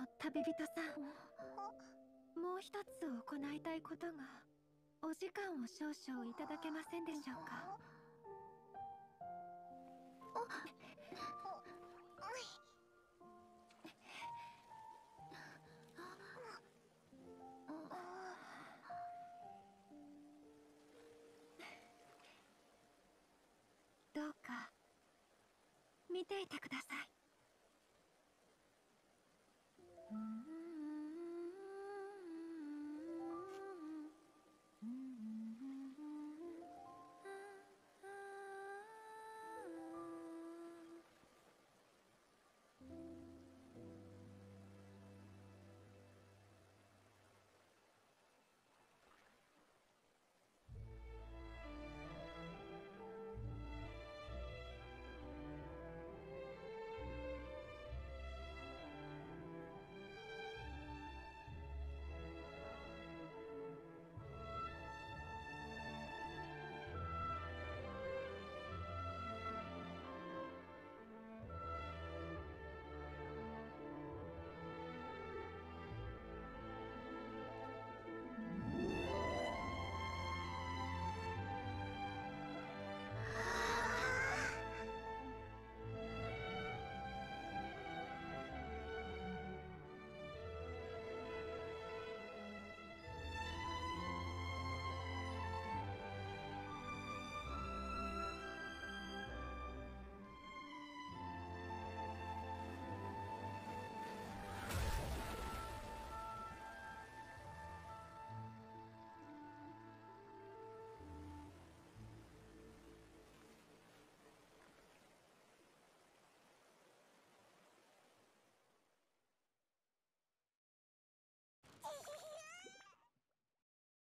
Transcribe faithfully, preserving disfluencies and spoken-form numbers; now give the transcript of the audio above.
の旅人さん、もう一つ行いたいことが。お時間を少々いただけませんでしょうか。どうか見ていてください。